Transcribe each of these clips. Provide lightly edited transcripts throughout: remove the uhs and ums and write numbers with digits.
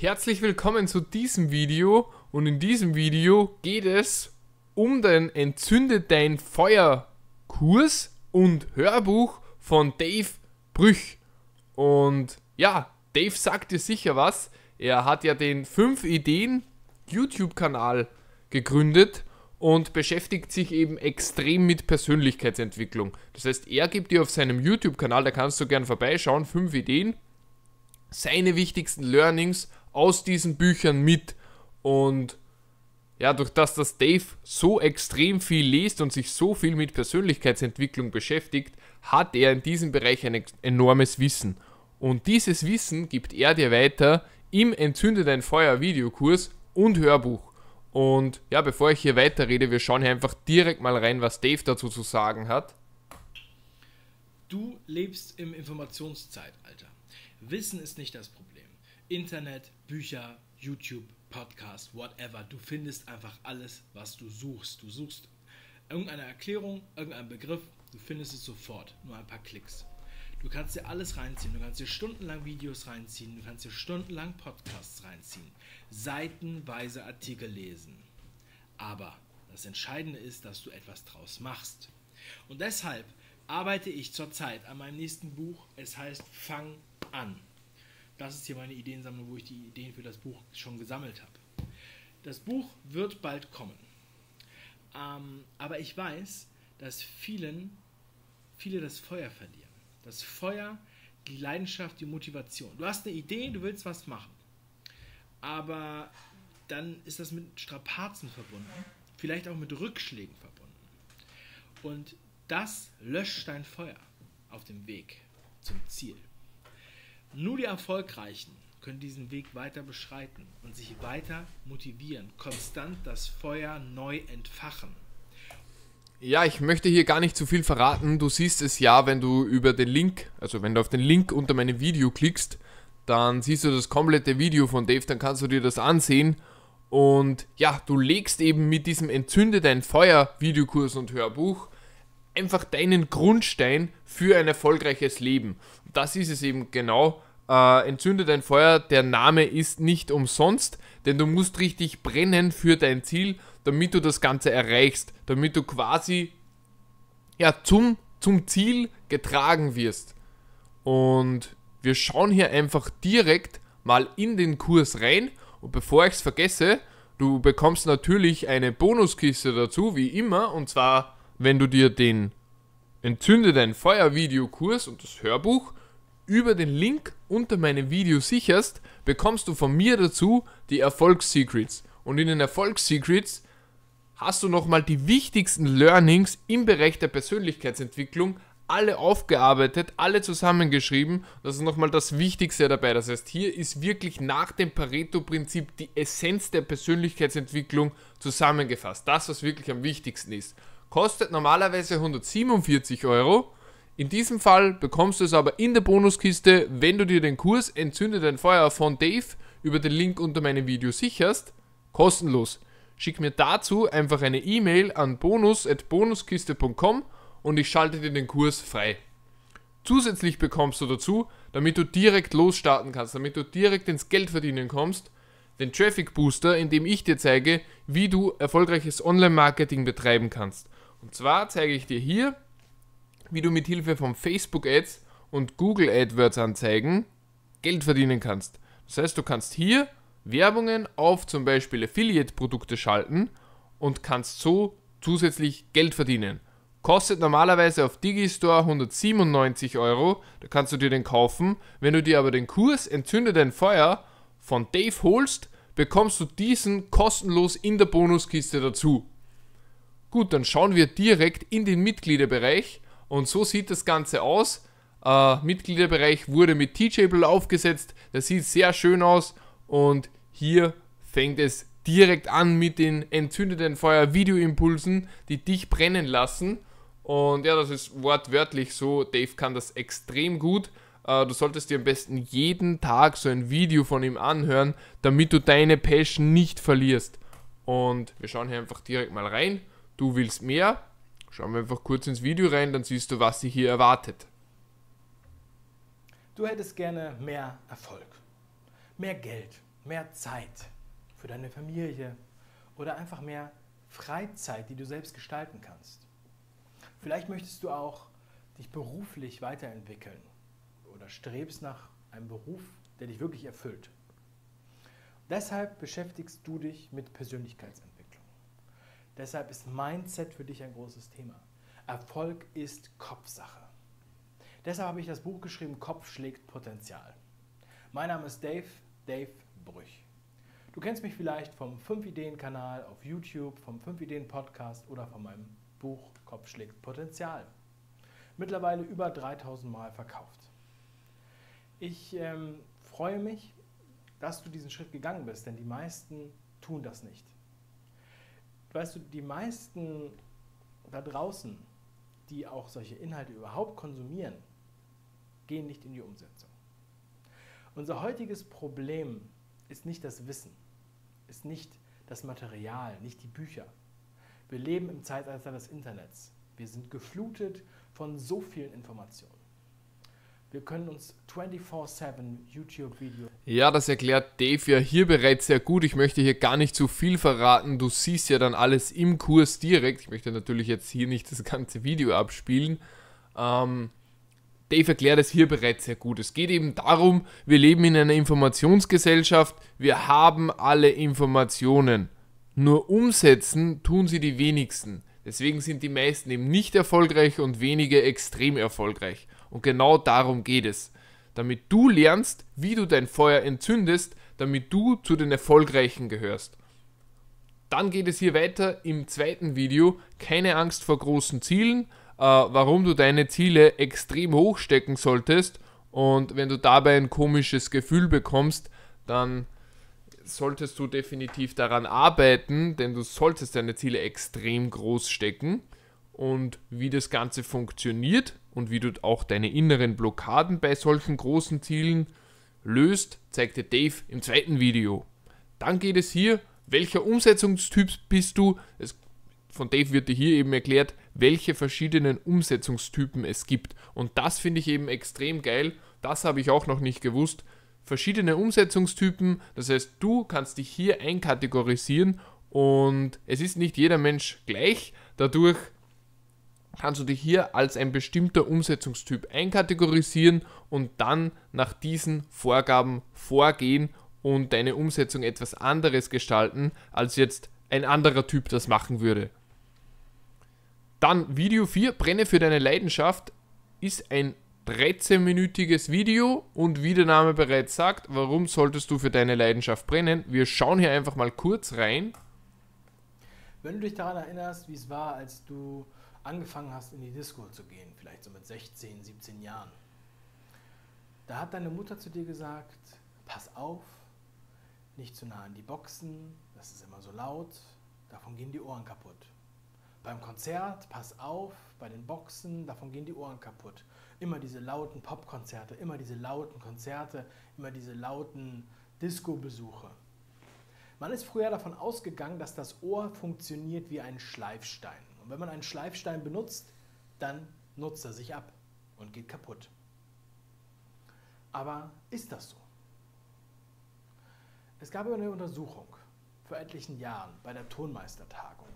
Herzlich willkommen zu diesem Video, und in diesem Video geht es um den Entzünde dein Feuer Kurs und Hörbuch von Dave Brych. Und ja, Dave sagt dir sicher was, er hat ja den 5-Ideen-YouTube-Kanal gegründet und beschäftigt sich eben extrem mit Persönlichkeitsentwicklung. Das heißt, er gibt dir auf seinem YouTube-Kanal, da kannst du gerne vorbeischauen, 5 Ideen, seine wichtigsten Learnings aus diesen Büchern mit. Und ja, durch das Dave so extrem viel liest und sich so viel mit Persönlichkeitsentwicklung beschäftigt, hat er in diesem Bereich ein enormes Wissen. Und dieses Wissen gibt er dir weiter im Entzünde dein Feuer Videokurs und Hörbuch. Und ja, bevor ich hier weiterrede, wir schauen hier einfach direkt mal rein, was Dave dazu zu sagen hat. Du lebst im Informationszeitalter. Wissen ist nicht das Problem. Internet, Bücher, YouTube, Podcast, whatever. Du findest einfach alles, was du suchst. Du suchst irgendeine Erklärung, irgendeinen Begriff, du findest es sofort. Nur ein paar Klicks. Du kannst dir alles reinziehen. Du kannst dir stundenlang Videos reinziehen. Du kannst dir stundenlang Podcasts reinziehen. Seitenweise Artikel lesen. Aber das Entscheidende ist, dass du etwas draus machst. Und deshalb arbeite ich zurzeit an meinem nächsten Buch. Es heißt Fang an. Das ist hier meine Ideensammlung, wo ich die Ideen für das Buch schon gesammelt habe. Das Buch wird bald kommen. Aber ich weiß, dass viele das Feuer verlieren. Das Feuer, die Leidenschaft, die Motivation. Du hast eine Idee, du willst was machen. Aber dann ist das mit Strapazen verbunden. Vielleicht auch mit Rückschlägen verbunden. Und das löscht dein Feuer auf dem Weg zum Ziel. Nur die Erfolgreichen können diesen Weg weiter beschreiten und sich weiter motivieren, konstant das Feuer neu entfachen. Ja, ich möchte hier gar nicht zu viel verraten. Du siehst es ja, wenn du über den Link, also wenn du auf den Link unter meinem Video klickst, dann siehst du das komplette Video von Dave, dann kannst du dir das ansehen. Und ja, du legst eben mit diesem Entzünde dein Feuer Videokurs und Hörbuch einfach deinen Grundstein für ein erfolgreiches Leben. Das ist es eben genau. Entzünde dein Feuer, der Name ist nicht umsonst, denn du musst richtig brennen für dein Ziel, damit du das Ganze erreichst, damit du quasi ja, zum Ziel getragen wirst. Und wir schauen hier einfach direkt mal in den Kurs rein, und bevor ich es vergesse, du bekommst natürlich eine Bonuskiste dazu, wie immer, und zwar, wenn du dir den Entzünde dein Feuer Videokurs und das Hörbuch über den Link unter meinem Video sicherst, bekommst du von mir dazu die Erfolgssecrets. Und in den Erfolgssecrets hast du nochmal die wichtigsten Learnings im Bereich der Persönlichkeitsentwicklung, alle aufgearbeitet, alle zusammengeschrieben. Das ist nochmal das Wichtigste dabei. Das heißt, hier ist wirklich nach dem Pareto-Prinzip die Essenz der Persönlichkeitsentwicklung zusammengefasst. Das, was wirklich am wichtigsten ist. Kostet normalerweise 147 €. In diesem Fall bekommst du es aber in der Bonuskiste, wenn du dir den Kurs Entzünde dein Feuer von Dave über den Link unter meinem Video sicherst, kostenlos. Schick mir dazu einfach eine E-Mail an bonus@bonuskiste.com und ich schalte dir den Kurs frei. Zusätzlich bekommst du dazu, damit du direkt losstarten kannst, damit du direkt ins Geld verdienen kommst, den Traffic Booster, in dem ich dir zeige, wie du erfolgreiches Online-Marketing betreiben kannst. Und zwar zeige ich dir hier, wie du mit Hilfe von Facebook Ads und Google AdWords Anzeigen Geld verdienen kannst. Das heißt, du kannst hier Werbungen auf zum Beispiel Affiliate-Produkte schalten und kannst so zusätzlich Geld verdienen. Kostet normalerweise auf digistore 197 €, da kannst du dir den kaufen. Wenn du dir aber den Kurs Entzünde dein Feuer von Dave holst, bekommst du diesen kostenlos in der Bonuskiste dazu. Gut, dann schauen wir direkt in den Mitgliederbereich, und so sieht das Ganze aus. Mitgliederbereich wurde mit Teachable aufgesetzt, das sieht sehr schön aus, und hier fängt es direkt an mit den Entzünde dein Feuer Videoimpulsen, die dich brennen lassen, und ja, das ist wortwörtlich so, Dave kann das extrem gut. Du solltest dir am besten jeden Tag so ein Video von ihm anhören, damit du deine Passion nicht verlierst. Und wir schauen hier einfach direkt mal rein. Du willst mehr? Schauen wir einfach kurz ins Video rein, dann siehst du, was dich hier erwartet. Du hättest gerne mehr Erfolg, mehr Geld, mehr Zeit für deine Familie oder einfach mehr Freizeit, die du selbst gestalten kannst. Vielleicht möchtest du auch dich beruflich weiterentwickeln oder strebst nach einem Beruf, der dich wirklich erfüllt. Deshalb beschäftigst du dich mit Persönlichkeitsentwicklung. Deshalb ist Mindset für dich ein großes Thema. Erfolg ist Kopfsache. Deshalb habe ich das Buch geschrieben, Kopf schlägt Potenzial. Mein Name ist Dave Brych. Du kennst mich vielleicht vom 5-Ideen-Kanal auf YouTube, vom 5-Ideen-Podcast oder von meinem Buch Kopf schlägt Potenzial. Mittlerweile über 3000 Mal verkauft. Ich freue mich, dass du diesen Schritt gegangen bist, denn die meisten tun das nicht. Weißt du, die meisten da draußen, die auch solche Inhalte überhaupt konsumieren, gehen nicht in die Umsetzung. Unser heutiges Problem ist nicht das Wissen, ist nicht das Material, nicht die Bücher. Wir leben im Zeitalter des Internets. Wir sind geflutet von so vielen Informationen. Wir können uns 24/7 YouTube-Videos... Ja, das erklärt Dave ja hier bereits sehr gut. Ich möchte hier gar nicht zu viel verraten. Du siehst ja dann alles im Kurs direkt. Ich möchte natürlich jetzt hier nicht das ganze Video abspielen. Dave erklärt es hier bereits sehr gut. Es geht eben darum, wir leben in einer Informationsgesellschaft. Wir haben alle Informationen. Nur umsetzen tun sie die wenigsten. Deswegen sind die meisten eben nicht erfolgreich und wenige extrem erfolgreich. Und genau darum geht es. Damit du lernst, wie du dein Feuer entzündest, damit du zu den Erfolgreichen gehörst. Dann geht es hier weiter im zweiten Video. Keine Angst vor großen Zielen, warum du deine Ziele extrem hoch stecken solltest. Und wenn du dabei ein komisches Gefühl bekommst, dann solltest du definitiv daran arbeiten, denn du solltest deine Ziele extrem groß stecken. Und wie das Ganze funktioniert und wie du auch deine inneren Blockaden bei solchen großen Zielen löst, zeigt dir Dave im zweiten Video. Dann geht es hier, welcher Umsetzungstyp bist du? Von Dave wird dir hier eben erklärt, welche verschiedenen Umsetzungstypen es gibt. Und das finde ich eben extrem geil. Das habe ich auch noch nicht gewusst. Verschiedene Umsetzungstypen, das heißt, du kannst dich hier einkategorisieren und es ist nicht jeder Mensch gleich. Dadurch kannst du dich hier als ein bestimmter Umsetzungstyp einkategorisieren und dann nach diesen Vorgaben vorgehen und deine Umsetzung etwas anderes gestalten, als jetzt ein anderer Typ das machen würde. Dann Video 4, Brenne für deine Leidenschaft, ist ein 13-minütiges Video und wie der Name bereits sagt, warum solltest du für deine Leidenschaft brennen? Wir schauen hier einfach mal kurz rein. Wenn du dich daran erinnerst, wie es war, als du angefangen hast, in die Disco zu gehen, vielleicht so mit 16, 17 Jahren. Da hat deine Mutter zu dir gesagt, pass auf, nicht zu nah an die Boxen, das ist immer so laut, davon gehen die Ohren kaputt. Beim Konzert, pass auf, bei den Boxen, davon gehen die Ohren kaputt. Immer diese lauten Popkonzerte, immer diese lauten Konzerte, immer diese lauten Disco-Besuche. Man ist früher davon ausgegangen, dass das Ohr funktioniert wie ein Schleifstein. Und wenn man einen Schleifstein benutzt, dann nutzt er sich ab und geht kaputt. Aber ist das so? Es gab eine Untersuchung vor etlichen Jahren bei der Tonmeistertagung.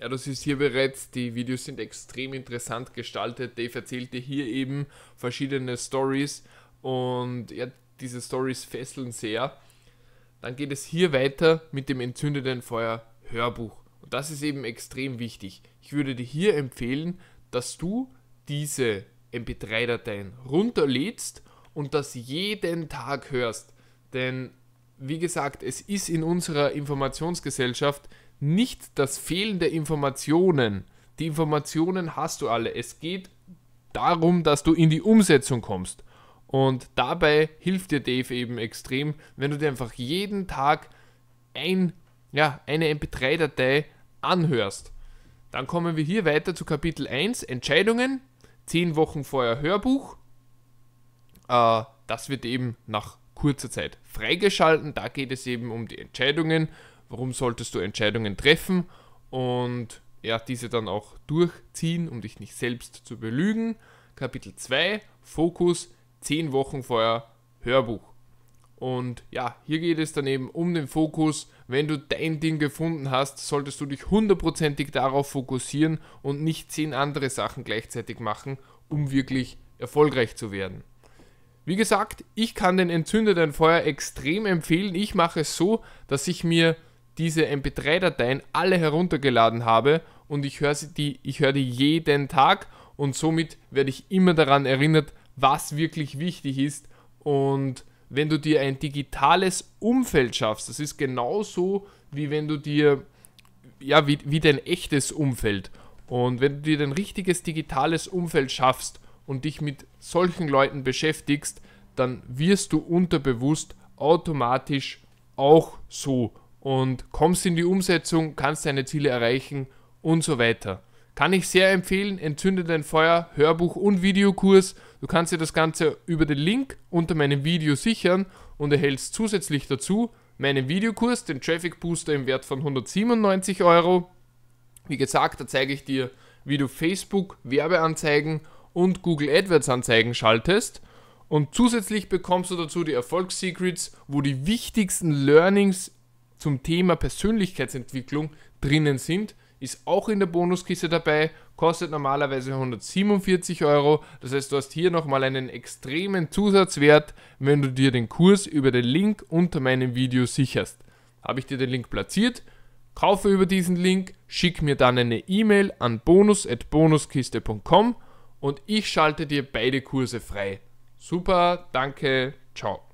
Ja, das ist hier bereits, die Videos sind extrem interessant gestaltet. Dave erzählte hier eben verschiedene Stories und ja, diese Stories fesseln sehr. Dann geht es hier weiter mit dem Entzünde dein Feuer Hörbuch. Und das ist eben extrem wichtig. Ich würde dir hier empfehlen, dass du diese MP3-Dateien runterlädst und das jeden Tag hörst. Denn, wie gesagt, es ist in unserer Informationsgesellschaft nicht das Fehlen der Informationen. Die Informationen hast du alle. Es geht darum, dass du in die Umsetzung kommst. Und dabei hilft dir Dave eben extrem, wenn du dir einfach jeden Tag eine MP3-Datei anhörst. Dann kommen wir hier weiter zu Kapitel 1, Entscheidungen, 10 Wochen vorher Hörbuch. Das wird eben nach kurzer Zeit freigeschalten. Da geht es eben um die Entscheidungen. Warum solltest du Entscheidungen treffen und ja, diese dann auch durchziehen, um dich nicht selbst zu belügen. Kapitel 2, Fokus, 10 Wochen vorher Hörbuch. Und ja, hier geht es dann eben um den Fokus. Wenn du dein Ding gefunden hast, solltest du dich hundertprozentig darauf fokussieren und nicht 10 andere Sachen gleichzeitig machen, um wirklich erfolgreich zu werden. Wie gesagt, ich kann den Entzünde dein Feuer extrem empfehlen. Ich mache es so, dass ich mir diese MP3-Dateien alle heruntergeladen habe und ich höre die jeden Tag, und somit werde ich immer daran erinnert, was wirklich wichtig ist. Und wenn du dir ein digitales Umfeld schaffst, das ist genauso wie wenn du dir, ja, wie dein echtes Umfeld. Und wenn du dir dein richtiges digitales Umfeld schaffst und dich mit solchen Leuten beschäftigst, dann wirst du unterbewusst automatisch auch so und kommst in die Umsetzung, kannst deine Ziele erreichen und so weiter. Kann ich sehr empfehlen, Entzünde dein Feuer, Hörbuch und Videokurs. Du kannst dir das Ganze über den Link unter meinem Video sichern und erhältst zusätzlich dazu meinen Videokurs, den Traffic Booster im Wert von 197 €. Wie gesagt, da zeige ich dir, wie du Facebook Werbeanzeigen und Google AdWords Anzeigen schaltest, und zusätzlich bekommst du dazu die Erfolgssecrets, wo die wichtigsten Learnings zum Thema Persönlichkeitsentwicklung drinnen sind. Ist auch in der Bonuskiste dabei, kostet normalerweise 147 €. Das heißt, du hast hier nochmal einen extremen Zusatzwert, wenn du dir den Kurs über den Link unter meinem Video sicherst. Habe ich dir den Link platziert? Kaufe über diesen Link, schick mir dann eine E-Mail an bonus@bonuskiste.com. Und ich schalte dir beide Kurse frei. Super, danke, ciao.